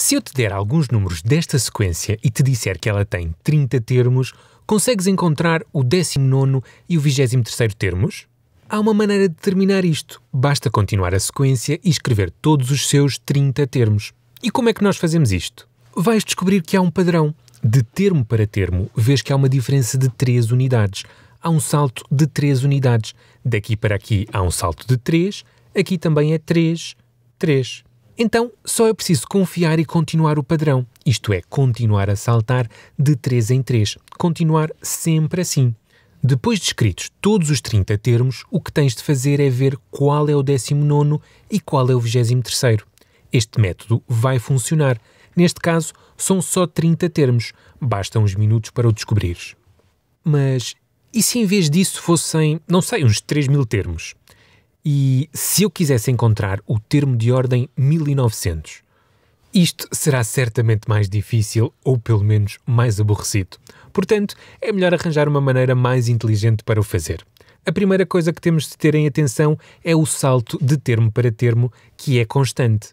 Se eu te der alguns números desta sequência e te disser que ela tem 30 termos, consegues encontrar o 19º e o 23º termos? Há uma maneira de determinar isto. Basta continuar a sequência e escrever todos os seus 30 termos. E como é que nós fazemos isto? Vais descobrir que há um padrão. De termo para termo, vês que há uma diferença de 3 unidades. Há um salto de 3 unidades. Daqui para aqui há um salto de 3. Aqui também é 3, 3. Então, só é preciso confiar e continuar o padrão, isto é, continuar a saltar de 3 em 3, continuar sempre assim. Depois de escritos todos os 30 termos, o que tens de fazer é ver qual é o 19º e qual é o 23º. Este método vai funcionar. Neste caso, são só 30 termos, bastam uns minutos para o descobrires. Mas, e se em vez disso fossem, não sei, uns 3000 termos? E se eu quisesse encontrar o termo de ordem 1900? Isto será certamente mais difícil ou, pelo menos, mais aborrecido. Portanto, é melhor arranjar uma maneira mais inteligente para o fazer. A primeira coisa que temos de ter em atenção é o salto de termo para termo, que é constante.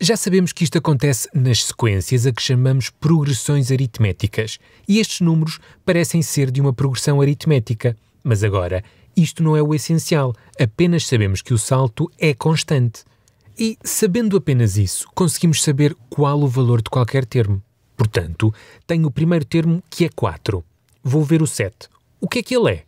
Já sabemos que isto acontece nas sequências a que chamamos progressões aritméticas, e estes números parecem ser de uma progressão aritmética. Mas agora, isto não é o essencial, apenas sabemos que o salto é constante. E, sabendo apenas isso, conseguimos saber qual o valor de qualquer termo. Portanto, tenho o primeiro termo, que é 4. Vou ver o 7. O que é que ele é?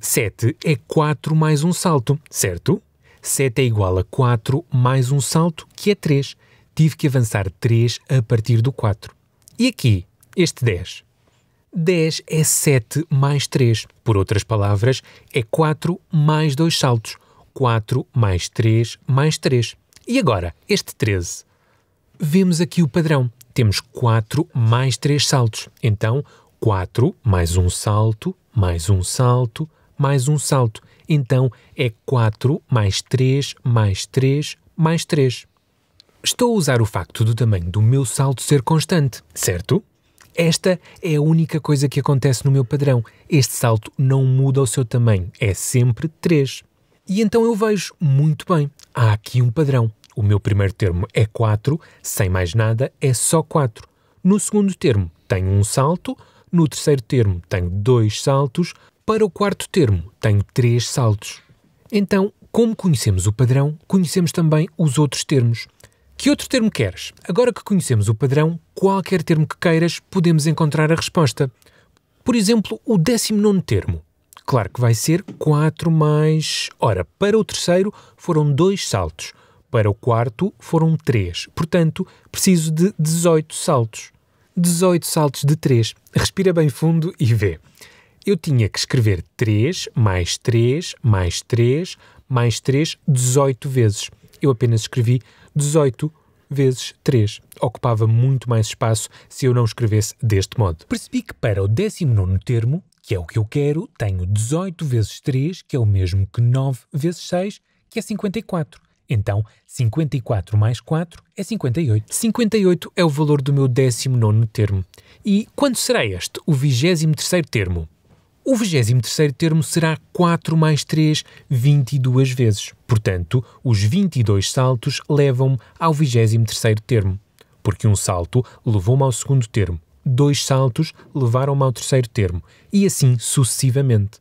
7 é 4 mais um salto, certo? 7 é igual a 4 mais um salto, que é 3. Tive que avançar 3 a partir do 4. E aqui, este 10? 10 é 7 mais 3. Por outras palavras, é 4 mais 2 saltos. 4 mais 3 mais 3. E agora, este 13? Vemos aqui o padrão. Temos 4 mais 3 saltos. Então, 4 mais 1 salto, mais 1 salto, mais 1 salto. Então, é 4 mais 3 mais 3 mais 3. Estou a usar o facto do tamanho do meu salto ser constante, certo? Esta é a única coisa que acontece no meu padrão. Este salto não muda o seu tamanho, é sempre 3. E então eu vejo, muito bem, há aqui um padrão. O meu primeiro termo é 4, sem mais nada é só 4. No segundo termo tenho um salto, no terceiro termo tenho 2 saltos, para o quarto termo tenho 3 saltos. Então, como conhecemos o padrão, conhecemos também os outros termos. Que outro termo queres? Agora que conhecemos o padrão, qualquer termo que queiras, podemos encontrar a resposta. Por exemplo, o 19º termo. Claro que vai ser 4 mais... Ora, para o terceiro foram 2 saltos. Para o quarto foram 3. Portanto, preciso de 18 saltos. 18 saltos de 3. Respira bem fundo e vê. Eu tinha que escrever 3 mais 3 mais 3 mais 3 18 vezes. Eu apenas escrevi 18 vezes 3. Ocupava muito mais espaço se eu não escrevesse deste modo. Percebi que para o 19º termo, que é o que eu quero, tenho 18 vezes 3, que é o mesmo que 9 vezes 6, que é 54. Então, 54 mais 4 é 58. 58 é o valor do meu 19º termo. E quando será este, o 23º termo? O 23º termo será 4 mais 3, 22 vezes. Portanto, os 22 saltos levam-me ao 23º termo. Porque um salto levou-me ao segundo termo, 2 saltos levaram-me ao terceiro termo, e assim sucessivamente.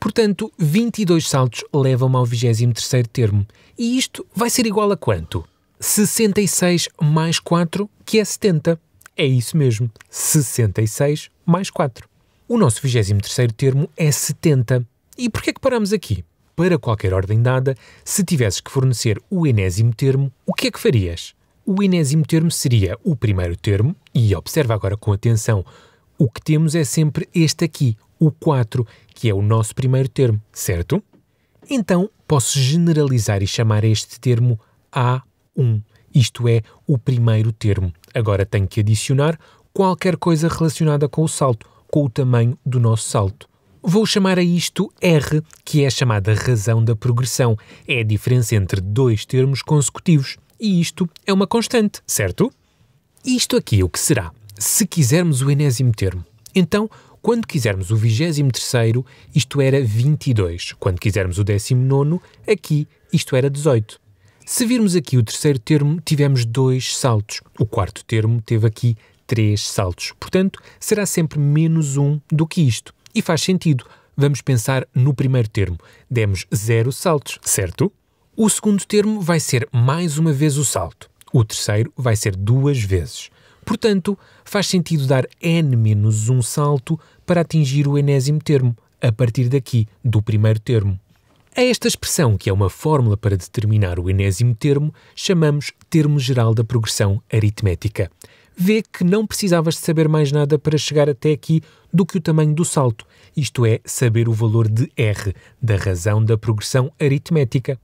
Portanto, 22 saltos levam-me ao 23º termo. E isto vai ser igual a quanto? 66 mais 4, que é 70. É isso mesmo, 66 mais 4. O nosso 23º termo é 70. E porquê é que paramos aqui? Para qualquer ordem dada, se tivesses que fornecer o enésimo termo, o que é que farias? O enésimo termo seria o primeiro termo, e observa agora com atenção, o que temos é sempre este aqui, o 4, que é o nosso primeiro termo, certo? Então, posso generalizar e chamar este termo A1, isto é, o primeiro termo. Agora tenho que adicionar qualquer coisa relacionada com o salto, com o tamanho do nosso salto. Vou chamar a isto R, que é a chamada razão da progressão. É a diferença entre dois termos consecutivos. E isto é uma constante, certo? Isto aqui é o que será, se quisermos o enésimo termo. Então, quando quisermos o 23º, isto era 22. Quando quisermos o 19º, aqui, isto era 18. Se virmos aqui o terceiro termo, tivemos 2 saltos. O quarto termo teve aqui 3 saltos. Portanto, será sempre menos 1 do que isto. E faz sentido. Vamos pensar no primeiro termo. Demos 0 saltos, certo? O segundo termo vai ser mais uma vez o salto. O terceiro vai ser 2 vezes. Portanto, faz sentido dar n-1 salto para atingir o n-º termo, a partir daqui, do primeiro termo. A esta expressão, que é uma fórmula para determinar o n-º termo, chamamos termo geral da progressão aritmética. Vê que não precisavas de saber mais nada para chegar até aqui do que o tamanho do salto, isto é, saber o valor de r, da razão da progressão aritmética.